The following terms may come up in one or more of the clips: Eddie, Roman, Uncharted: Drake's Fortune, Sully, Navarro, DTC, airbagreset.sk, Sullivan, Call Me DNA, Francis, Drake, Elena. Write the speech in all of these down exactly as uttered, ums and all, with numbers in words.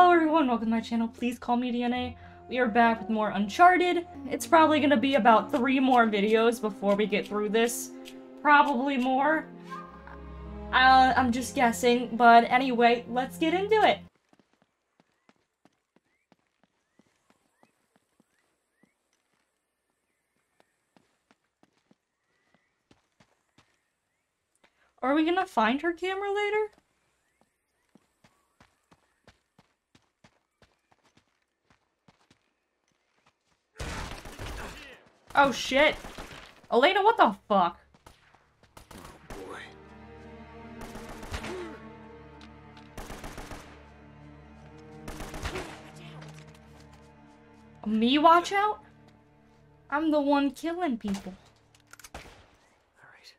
Hello everyone, welcome to my channel. Please call me D N A. We are back with more Uncharted. It's probably gonna be about three more videos before we get through this. Probably more. Uh, I'm just guessing, but anyway, let's get into it. Are we gonna find her camera later? Oh shit! Elena, what the fuck? Oh boy. Me watch out? I'm the one killing people. Alright.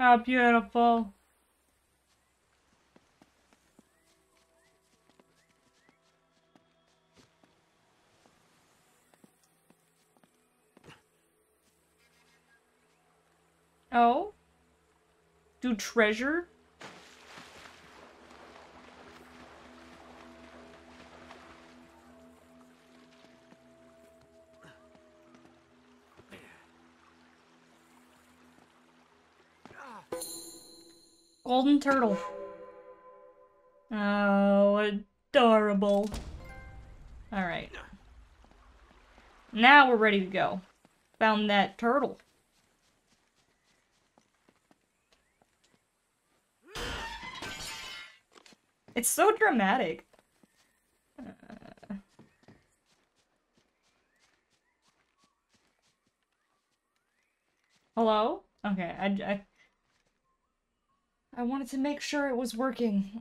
How beautiful. Oh? Do treasure? Golden turtle. Oh, adorable. Alright. Now we're ready to go. Found that turtle. It's so dramatic. Uh... Hello? Okay, I... I... I wanted to make sure it was working.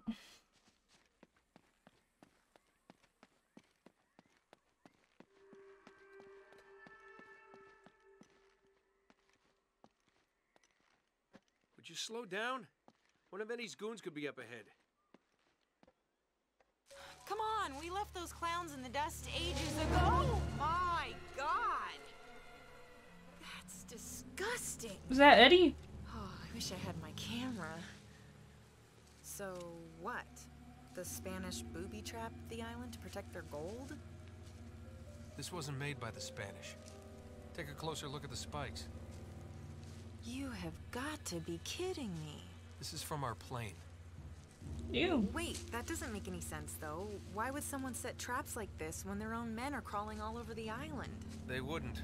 Would you slow down? One of Eddie's goons could be up ahead. Come on, we left those clowns in the dust ages ago. Oh my god! That's disgusting. Was that Eddie? Oh, I wish I had my camera. So what? The Spanish booby trapped the island to protect their gold? This wasn't made by the Spanish. Take a closer look at the spikes. You have got to be kidding me. This is from our plane. Ew. Wait, that doesn't make any sense though. Why would someone set traps like this when their own men are crawling all over the island? They wouldn't.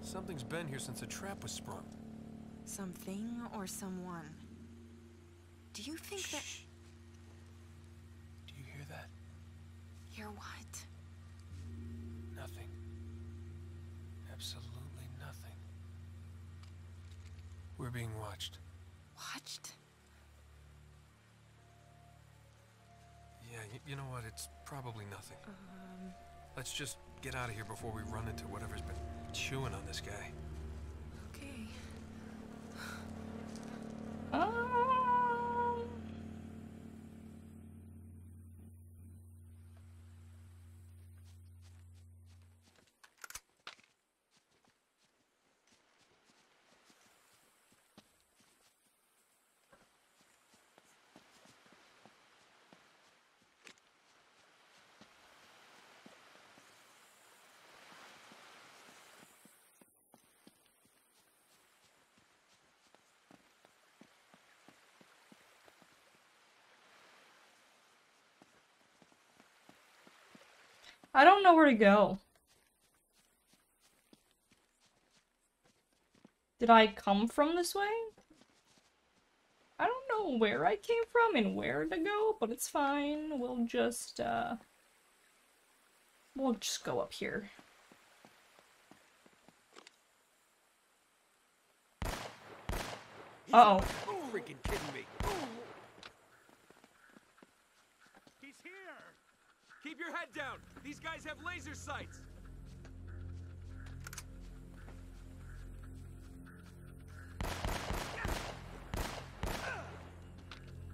Something's been here since a trap was sprung. Something or someone. Do you think Shh. that... Do you hear that? Hear what? Nothing. Absolutely nothing. We're being watched. Watched? Yeah, y you know what? It's probably nothing. Um... Let's just get out of here before we run into whatever's been chewing on this guy. Okay. Oh! I don't know where to go. Did I come from this way? I don't know where I came from and where to go, but it's fine. We'll just, uh... We'll just go up here. Uh-oh. Oh, freaking kidding me. Oh. He's here! Keep your head down. These guys have laser sights.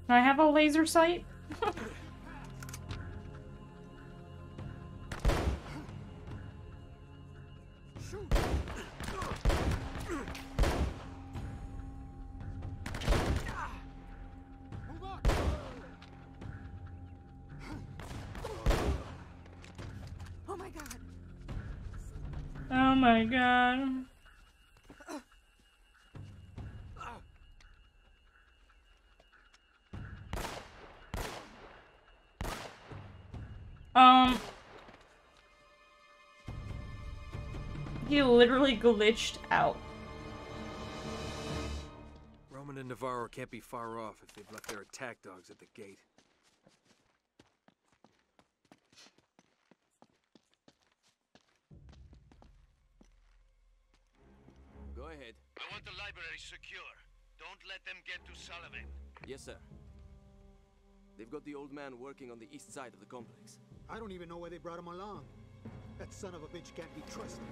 Do I have a laser sight? Oh my god. Um, he literally glitched out. Roman and Navarro can't be far off if they've left their attack dogs at the gate. Go ahead. I want the library secure. Don't let them get to Sullivan. Yes, sir. They've got the old man working on the east side of the complex. I don't even know why they brought him along. That son of a bitch can't be trusted.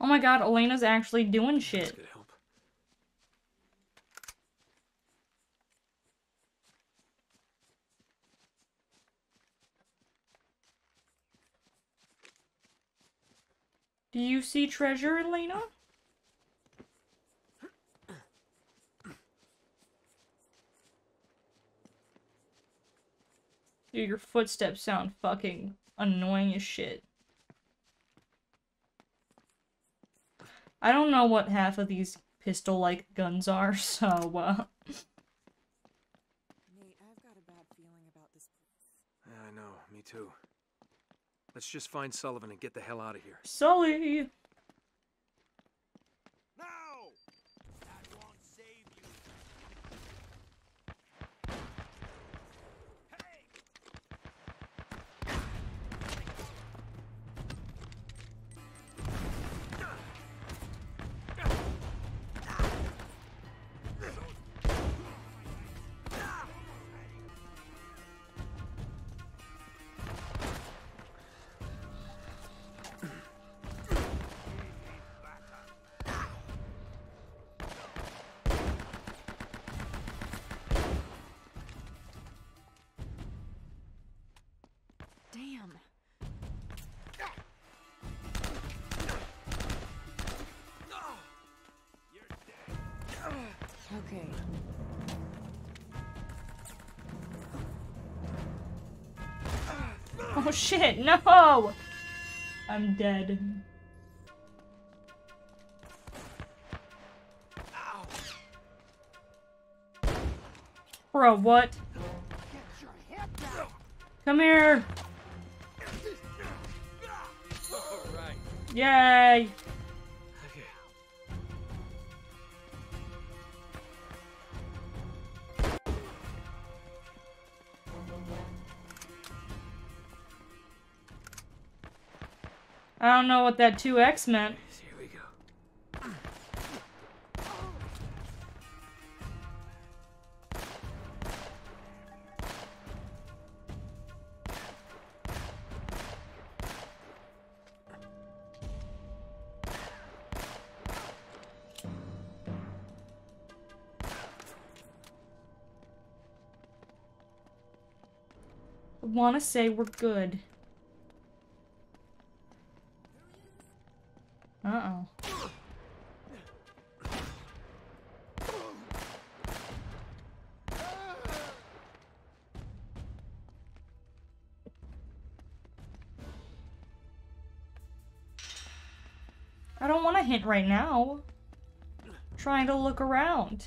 Oh my god, Elena's actually doing shit. Do you see treasure, Elena? Dude, your footsteps sound fucking annoying as shit. I don't know what half of these pistol-like guns are, so, uh... Nate, I've got a bad feeling about this place. Yeah, I know. Me too. Let's just find Sullivan and get the hell out of here. Sully! No! That won't save you. Hey! Okay. Oh shit, no! I'm dead. Ow. Bro, what? Get your head down. Come here! All right. Yay! I don't know what that two X meant. Here we go. I want to say we're good. Uh-oh. I don't want to hint right now. I'm trying to look around.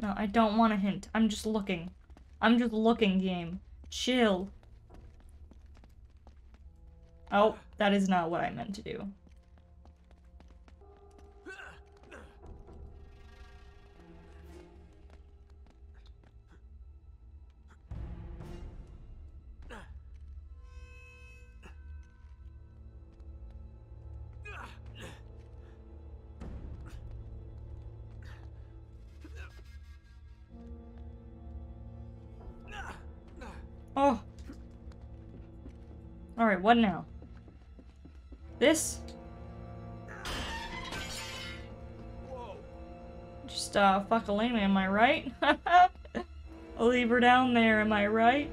No, I don't want a hint. I'm just looking. I'm just looking, game. Chill. Oh, that is not what I meant to do. Alright, what now? This? Whoa. Just, uh, fuck Elena, am I right? I'll leave her down there, am I right?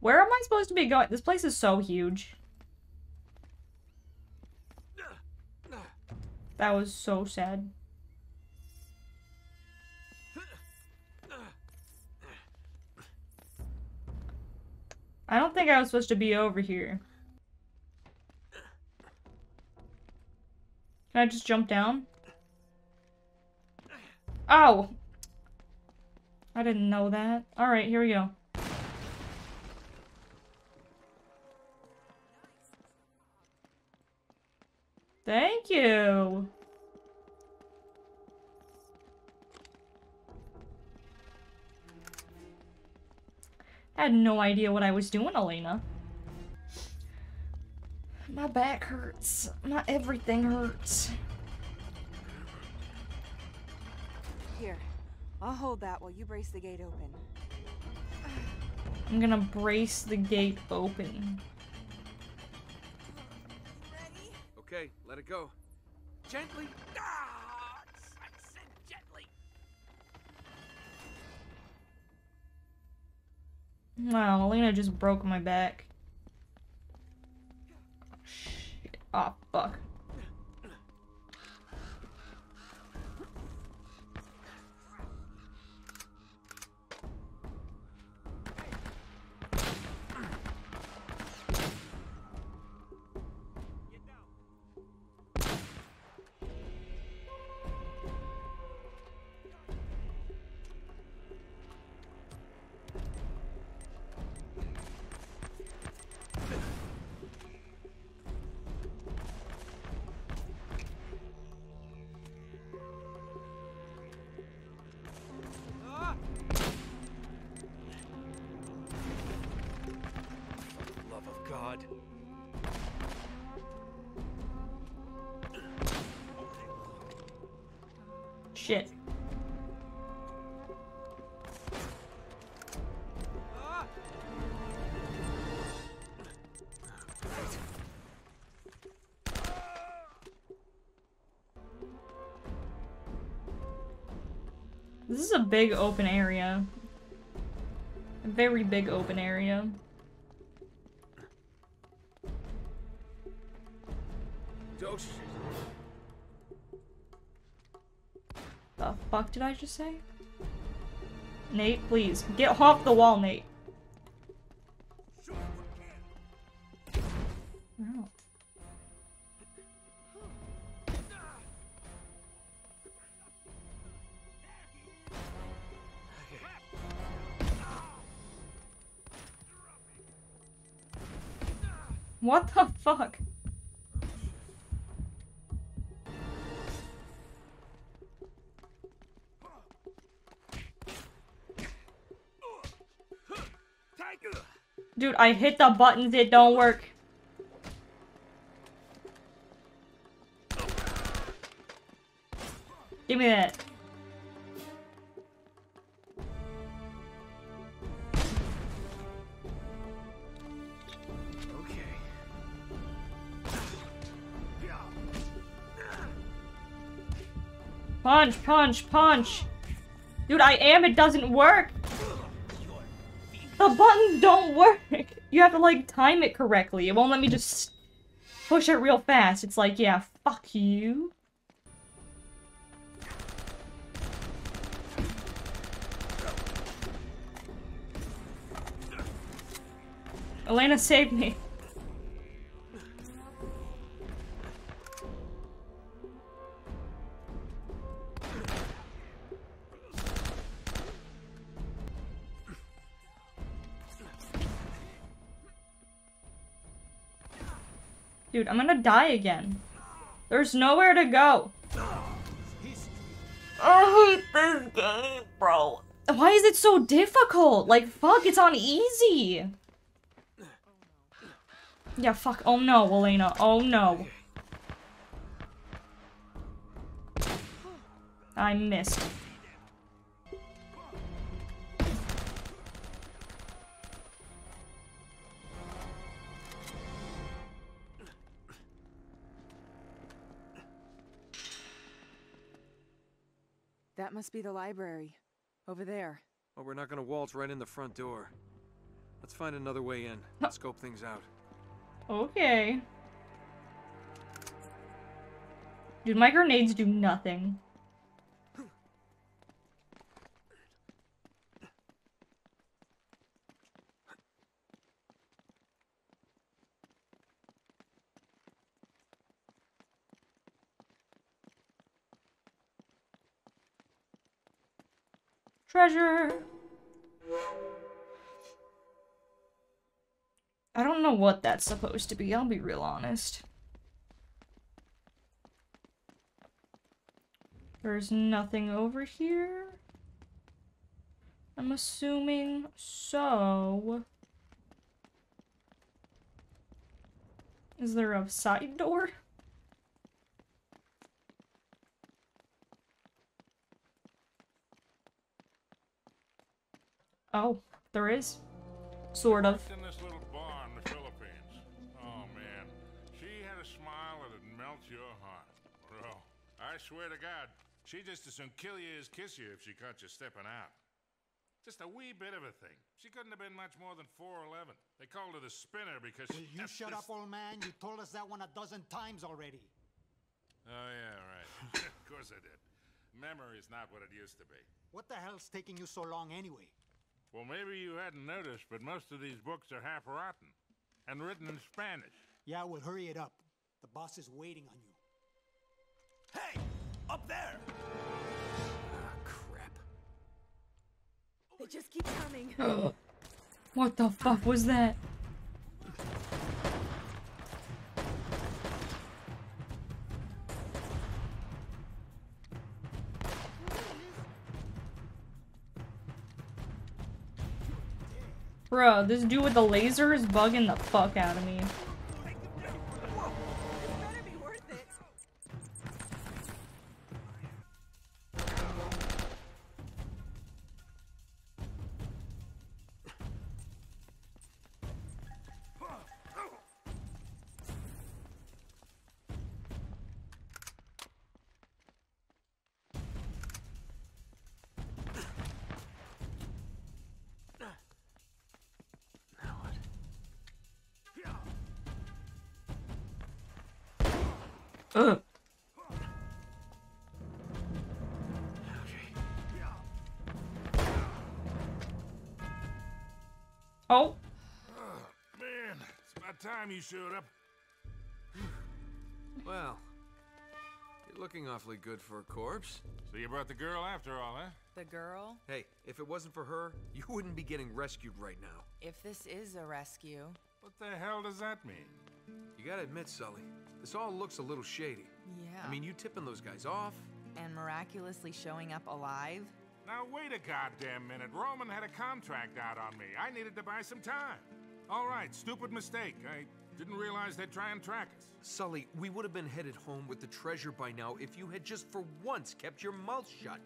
Where am I supposed to be going? This place is so huge. That was so sad. I don't think I was supposed to be over here. Can I just jump down? Oh! I didn't know that. Alright, here we go. Thank you! I had no idea what I was doing, Elena. My back hurts. My everything hurts. Here, I'll hold that while you brace the gate open. I'm gonna brace the gate open. Ready? Okay, let it go. Gently. Ah, I said gently. Wow, Elena just broke my back. Shit. Oh, fuck. Shit. This is a big open area. A very big open area. Fuck did I just say? Nate, please. Get off the wall, Nate. Oh. What the fuck? Dude, I hit the buttons, it don't work. Give me that. Okay. Punch, punch, punch. Dude, I am, it doesn't work. The buttons don't work! You have to, like, time it correctly. It won't let me just push it real fast. It's like, yeah, fuck you. Elena saved me. Dude, I'm gonna die again. There's nowhere to go. I hate this game, bro. Why is it so difficult? Like, fuck, it's on easy. Yeah, fuck. Oh no, Elena. Oh no. I missed. That must be the library. Over there. Well, we're not gonna waltz right in the front door. Let's find another way in. Let's scope things out. Okay. Dude, my grenades do nothing. Treasure! I don't know what that's supposed to be, I'll be real honest. There's nothing over here? I'm assuming so. Is there a side door? Oh, there is. Sort of. In this little bar in the Philippines. Oh, man. She had a smile that'd melt your heart. Bro, I swear to God, she'd just as soon kill you as kiss you if she caught you stepping out. Just a wee bit of a thing. She couldn't have been much more than four eleven. They called her the spinner because she... You shut up, old man. You told us that one a dozen times already. Oh, yeah, right. Of course I did. Memory's not what it used to be. What the hell's taking you so long anyway? Well, maybe you hadn't noticed, but most of these books are half rotten and written in Spanish. Yeah, well, hurry it up. The boss is waiting on you. Hey! Up there! Ah, crap. They just keep coming. Oh. What the fuck was that? Bro, this dude with the laser is bugging the fuck out of me. Ugh. Oh. Man, it's about time you showed up. Well, you're looking awfully good for a corpse. So you brought the girl after all, huh? The girl? Hey, if it wasn't for her, you wouldn't be getting rescued right now. If this is a rescue... What the hell does that mean? You gotta admit, Sully, this all looks a little shady. Yeah. I mean, you tipping those guys off. And miraculously showing up alive. Now wait a goddamn minute. Roman had a contract out on me. I needed to buy some time. All right, stupid mistake. I didn't realize they'd try and track us. Sully, we would have been headed home with the treasure by now if you had just for once kept your mouth shut.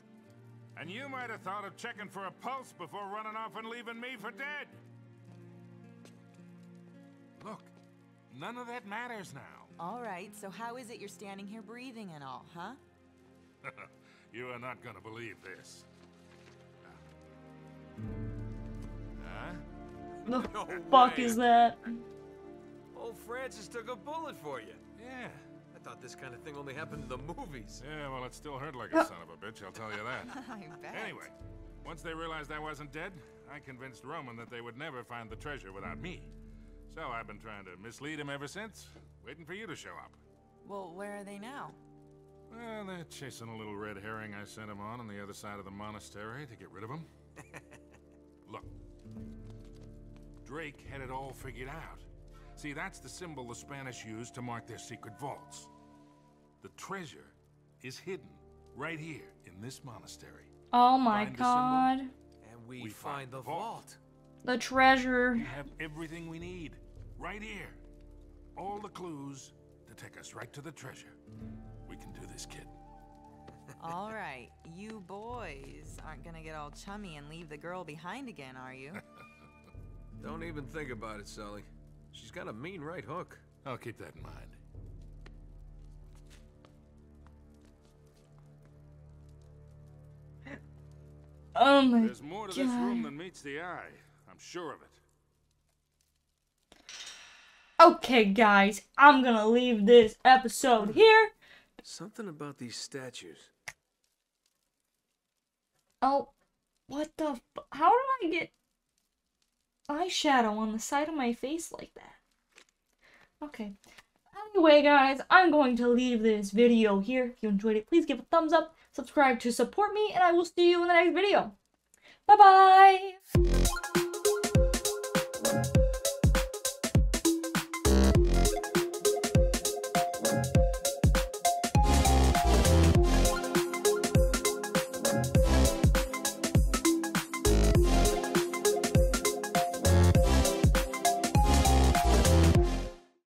And you might have thought of checking for a pulse before running off and leaving me for dead. Look. None of that matters now. All right, so how is it you're standing here breathing and all, huh? You are not gonna believe this. Huh? The no fuck way. Is that? Old Francis took a bullet for you. Yeah. I thought this kind of thing only happened in the movies. Yeah, well, it still hurt like a son of a bitch, I'll tell you that. I bet. Anyway, once they realized I wasn't dead, I convinced Roman that they would never find the treasure without me. So I've been trying to mislead him ever since, waiting for you to show up. Well, where are they now? Well, they're chasing a little red herring I sent them on on the other side of the monastery to get rid of them. Look, Drake had it all figured out. See, that's the symbol the Spanish used to mark their secret vaults. The treasure is hidden right here in this monastery. Oh my God. Symbol, and we, we find, find the vault. vault. The treasure. We have everything we need, right here. All the clues to take us right to the treasure. We can do this, kid. All right, you boys aren't gonna get all chummy and leave the girl behind again, are you? Don't even think about it, Sully. She's got a mean right hook. I'll keep that in mind. Oh my There's more to God. This room than meets the eye. I'm sure of it. Okay, guys, I'm gonna leave this episode here. Something about these statues. Oh, what the f- How do I get eyeshadow on the side of my face like that? Okay. Anyway, guys, I'm going to leave this video here. If you enjoyed it, please give a thumbs up, subscribe to support me, and I will see you in the next video. Bye-bye!